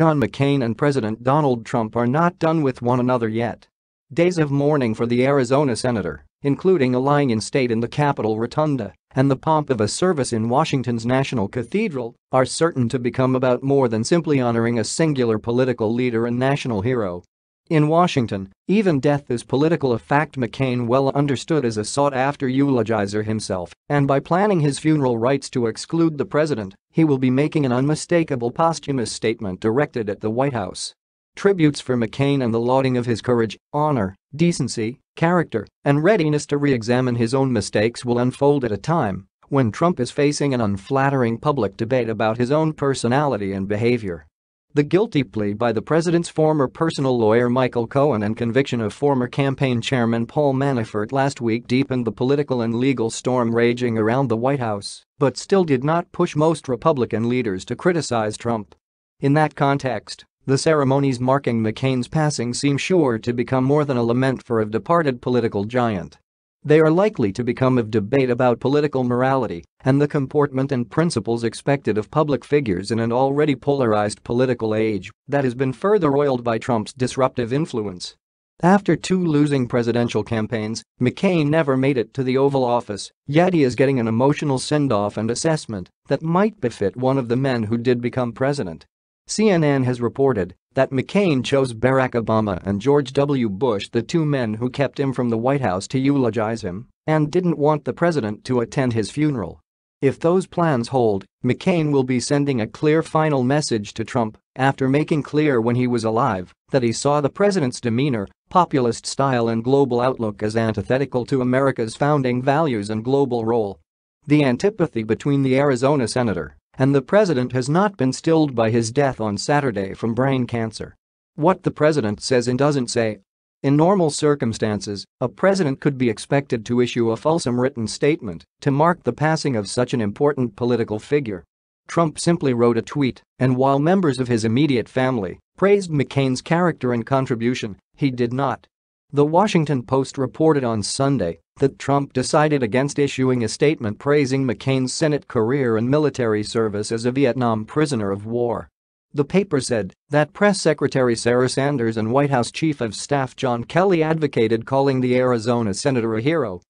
John McCain and President Donald Trump are not done with one another yet. Days of mourning for the Arizona senator, including a lying in state in the Capitol Rotunda and the pomp of a service in Washington's National Cathedral, are certain to become about more than simply honoring a singular political leader and national hero. In Washington, even death is political, a fact McCain well understood as a sought-after eulogizer himself, and by planning his funeral rites to exclude the president, he will be making an unmistakable posthumous statement directed at the White House. Tributes for McCain and the lauding of his courage, honor, decency, character, and readiness to re-examine his own mistakes will unfold at a time when Trump is facing an unflattering public debate about his own personality and behavior. The guilty plea by the president's former personal lawyer Michael Cohen and conviction of former campaign chairman Paul Manafort last week deepened the political and legal storm raging around the White House, but still did not push most Republican leaders to criticize Trump. In that context, the ceremonies marking McCain's passing seem sure to become more than a lament for a departed political giant. They are likely to become a debate about political morality and the comportment and principles expected of public figures in an already polarized political age that has been further oiled by Trump's disruptive influence. After two losing presidential campaigns, McCain never made it to the Oval Office, yet he is getting an emotional send-off and assessment that might befit one of the men who did become president. CNN has reported that McCain chose Barack Obama and George W. Bush, the two men who kept him from the White House, to eulogize him, and didn't want the president to attend his funeral. If those plans hold, McCain will be sending a clear final message to Trump after making clear when he was alive that he saw the president's demeanor, populist style and global outlook as antithetical to America's founding values and global role. The antipathy between the Arizona senator and the president has not been stilled by his death on Saturday from brain cancer. What the president says and doesn't say. In normal circumstances, a president could be expected to issue a fulsome written statement to mark the passing of such an important political figure. Trump simply wrote a tweet, and while members of his immediate family praised McCain's character and contribution, he did not. The Washington Post reported on Sunday that Trump decided against issuing a statement praising McCain's Senate career and military service as a Vietnam prisoner of war. The paper said that Press Secretary Sarah Sanders and White House Chief of Staff John Kelly advocated calling the Arizona senator a hero.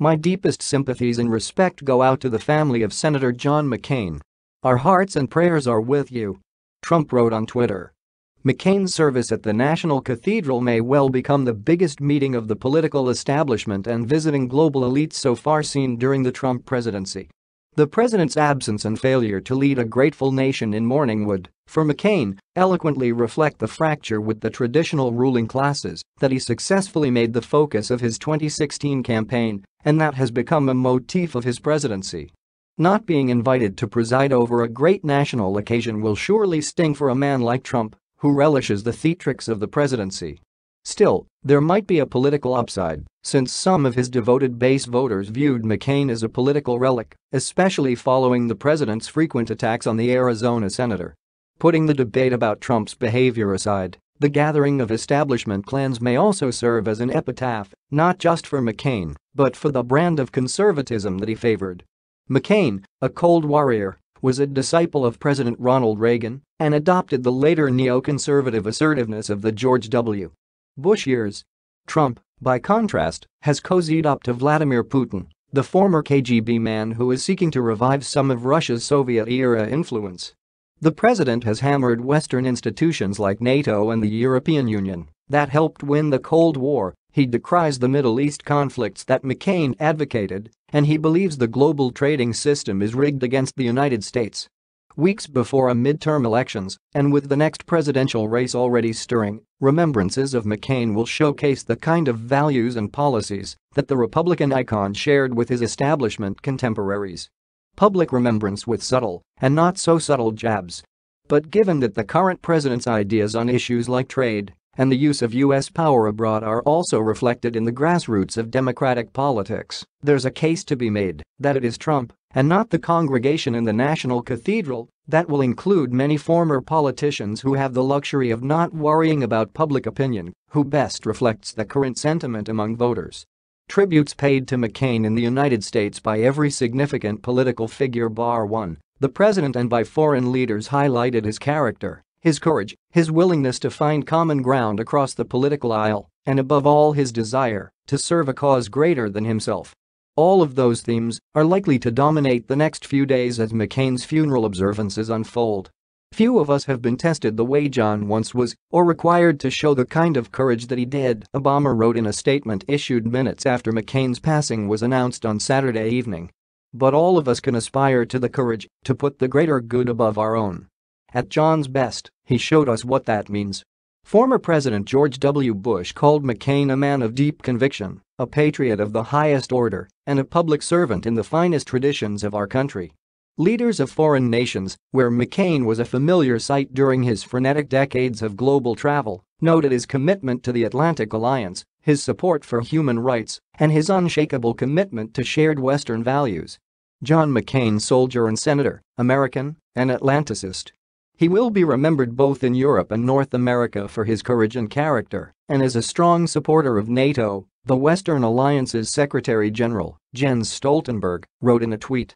"My deepest sympathies and respect go out to the family of Senator John McCain. Our hearts and prayers are with you," Trump wrote on Twitter. McCain's service at the National Cathedral may well become the biggest meeting of the political establishment and visiting global elites so far seen during the Trump presidency. The president's absence and failure to lead a grateful nation in mourning would, for McCain, eloquently reflect the fracture with the traditional ruling classes that he successfully made the focus of his 2016 campaign, and that has become a motif of his presidency. Not being invited to preside over a great national occasion will surely sting for a man like Trump, who relishes the theatrics of the presidency. Still, there might be a political upside, since some of his devoted base voters viewed McCain as a political relic, especially following the president's frequent attacks on the Arizona senator. Putting the debate about Trump's behavior aside, the gathering of establishment clans may also serve as an epitaph, not just for McCain, but for the brand of conservatism that he favored. McCain, a cold warrior, was a disciple of President Ronald Reagan and adopted the later neoconservative assertiveness of the George W. Bush years. Trump, by contrast, has cozied up to Vladimir Putin, the former KGB man who is seeking to revive some of Russia's Soviet-era influence. The president has hammered Western institutions like NATO and the European Union that helped win the Cold War. He decries the Middle East conflicts that McCain advocated, and he believes the global trading system is rigged against the United States. Weeks before a midterm elections, and with the next presidential race already stirring, remembrances of McCain will showcase the kind of values and policies that the Republican icon shared with his establishment contemporaries. Public remembrance with subtle and not so subtle jabs. But given that the current president's ideas on issues like trade and the use of U.S. power abroad are also reflected in the grassroots of democratic politics, there's a case to be made that it is Trump and not the congregation in the National Cathedral that will include many former politicians who have the luxury of not worrying about public opinion, who best reflects the current sentiment among voters. Tributes paid to McCain in the United States by every significant political figure bar one, the president, and by foreign leaders highlighted his character, his courage, his willingness to find common ground across the political aisle, and above all his desire to serve a cause greater than himself. All of those themes are likely to dominate the next few days as McCain's funeral observances unfold. Few of us have been tested the way John once was, or required to show the kind of courage that he did, Obama wrote in a statement issued minutes after McCain's passing was announced on Saturday evening. But all of us can aspire to the courage to put the greater good above our own. At John's best, he showed us what that means. Former President George W. Bush called McCain a man of deep conviction, a patriot of the highest order, and a public servant in the finest traditions of our country. Leaders of foreign nations, where McCain was a familiar sight during his frenetic decades of global travel, noted his commitment to the Atlantic Alliance, his support for human rights, and his unshakable commitment to shared Western values. John McCain, soldier and senator, American, and Atlanticist. He will be remembered both in Europe and North America for his courage and character, and as a strong supporter of NATO, the Western Alliance's Secretary General, Jens Stoltenberg, wrote in a tweet.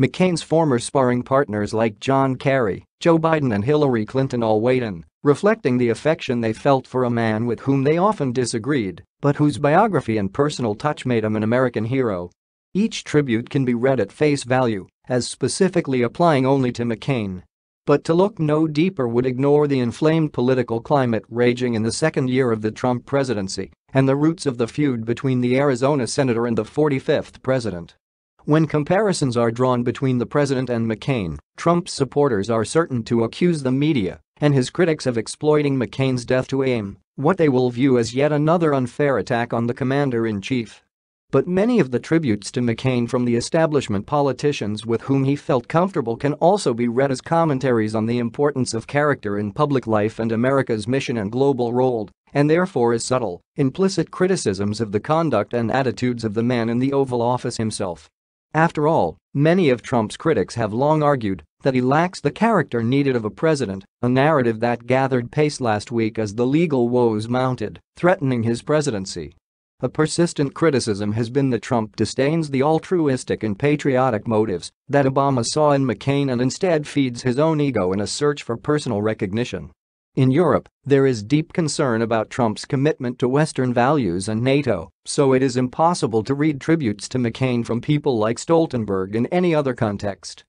McCain's former sparring partners like John Kerry, Joe Biden and Hillary Clinton all weighed in, reflecting the affection they felt for a man with whom they often disagreed, but whose biography and personal touch made him an American hero. Each tribute can be read at face value, as specifically applying only to McCain. But to look no deeper would ignore the inflamed political climate raging in the second year of the Trump presidency and the roots of the feud between the Arizona senator and the 45th president. When comparisons are drawn between the president and McCain, Trump's supporters are certain to accuse the media and his critics of exploiting McCain's death to aim what they will view as yet another unfair attack on the commander-in-chief. But many of the tributes to McCain from the establishment politicians with whom he felt comfortable can also be read as commentaries on the importance of character in public life and America's mission and global role, and therefore as subtle, implicit criticisms of the conduct and attitudes of the man in the Oval Office himself. After all, many of Trump's critics have long argued that he lacks the character needed of a president, a narrative that gathered pace last week as the legal woes mounted, threatening his presidency. A persistent criticism has been that Trump disdains the altruistic and patriotic motives that Obama saw in McCain and instead feeds his own ego in a search for personal recognition. In Europe, there is deep concern about Trump's commitment to Western values and NATO, so it is impossible to read tributes to McCain from people like Stoltenberg in any other context.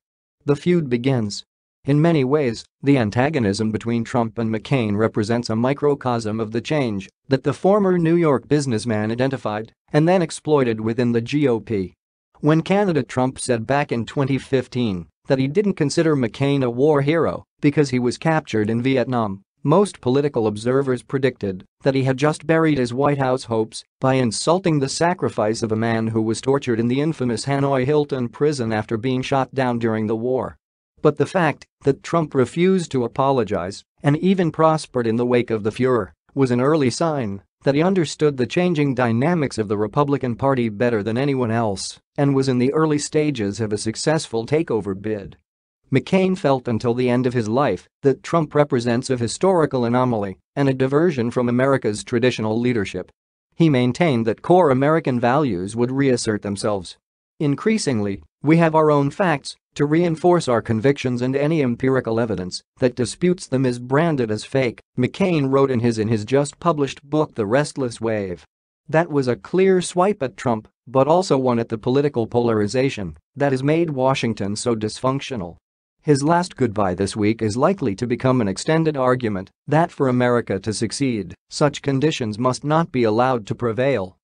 The feud begins. In many ways, the antagonism between Trump and McCain represents a microcosm of the change that the former New York businessman identified and then exploited within the GOP. When candidate Trump said back in 2015 that he didn't consider McCain a war hero because he was captured in Vietnam, most political observers predicted that he had just buried his White House hopes by insulting the sacrifice of a man who was tortured in the infamous Hanoi Hilton prison after being shot down during the war. But the fact that Trump refused to apologize and even prospered in the wake of the furor was an early sign that he understood the changing dynamics of the Republican Party better than anyone else and was in the early stages of a successful takeover bid. McCain felt until the end of his life that Trump represents a historical anomaly and a diversion from America's traditional leadership. He maintained that core American values would reassert themselves. Increasingly, we have our own facts to reinforce our convictions, and any empirical evidence that disputes them is branded as fake, McCain wrote in his just published book The Restless Wave. That was a clear swipe at Trump, but also one at the political polarization that has made Washington so dysfunctional. His last goodbye this week is likely to become an extended argument that for America to succeed, such conditions must not be allowed to prevail.